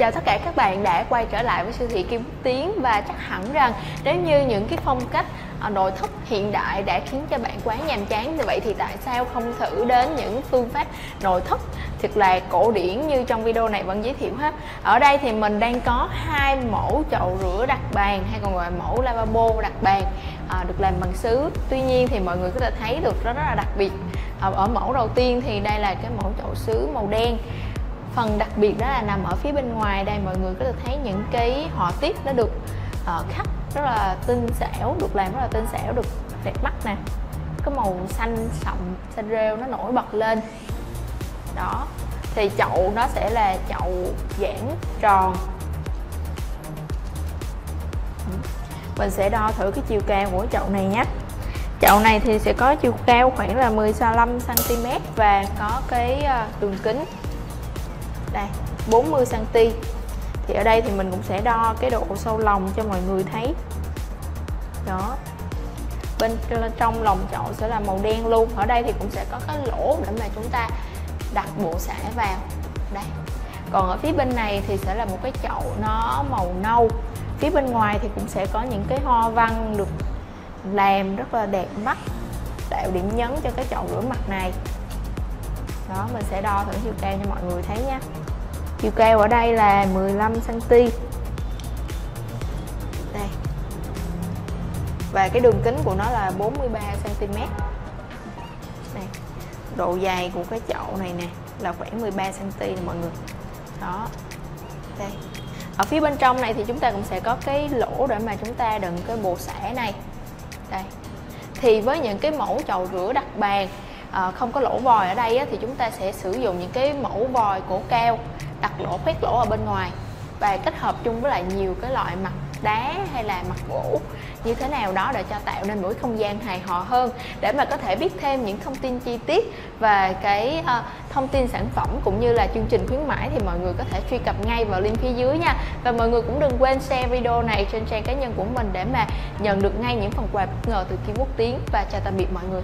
Chào tất cả các bạn đã quay trở lại với siêu thị Kim Quốc Tiến. Và chắc hẳn rằng nếu như những cái phong cách nội thất hiện đại đã khiến cho bạn quá nhàm chán như vậy thì tại sao không thử đến những phương pháp nội thất thật là cổ điển như trong video này vẫn giới thiệu hết. Ở đây thì mình đang có hai mẫu chậu rửa đặt bàn hay còn gọi mẫu lavabo đặt bàn được làm bằng sứ. Tuy nhiên thì mọi người có thể thấy được nó rất là đặc biệt. Ở mẫu đầu tiên thì đây là cái mẫu chậu sứ màu đen. Phần đặc biệt đó là nằm ở phía bên ngoài đây, mọi người có thể thấy những cái họa tiết nó được khắc rất là tinh xảo, được làm rất là tinh xảo, được đẹp mắt nè. Cái màu xanh sậm, xanh rêu nó nổi bật lên. Đó. Thì chậu nó sẽ là chậu giãn tròn. Mình sẽ đo thử cái chiều cao của chậu này nhé. Chậu này thì sẽ có chiều cao khoảng là 15cm và có cái đường kính đây 40cm. Thì ở đây thì mình cũng sẽ đo cái độ sâu lòng cho mọi người thấy. Đó. Bên trong lòng chậu sẽ là màu đen luôn. Ở đây thì cũng sẽ có cái lỗ để mà chúng ta đặt bộ xả vào. Đây. Còn ở phía bên này thì sẽ là một cái chậu nó màu nâu. Phía bên ngoài thì cũng sẽ có những cái hoa văn được làm rất là đẹp mắt, tạo điểm nhấn cho cái chậu rửa mặt này. Đó, mình sẽ đo thử chiều cao cho mọi người thấy nha. Chiều cao ở đây là 15cm. Đây. Và cái đường kính của nó là 43cm. Đây. Độ dài của cái chậu này nè là khoảng 13cm mọi người. Đó. Đây. Ở phía bên trong này thì chúng ta cũng sẽ có cái lỗ để mà chúng ta đựng cái bộ xả này. Đây. Thì với những cái mẫu chậu rửa đặt bàn không có lỗ vòi ở đây thì chúng ta sẽ sử dụng những cái mẫu vòi cổ cao đặt lỗ, khoét lỗ ở bên ngoài và kết hợp chung với lại nhiều cái loại mặt đá hay là mặt gỗ như thế nào đó để cho tạo nên mỗi không gian hài hòa hơn. Để mà có thể biết thêm những thông tin chi tiết và cái thông tin sản phẩm cũng như là chương trình khuyến mãi thì mọi người có thể truy cập ngay vào link phía dưới nha. Và mọi người cũng đừng quên share video này trên trang cá nhân của mình để mà nhận được ngay những phần quà bất ngờ từ Kim Quốc Tiến. Và chào tạm biệt mọi người.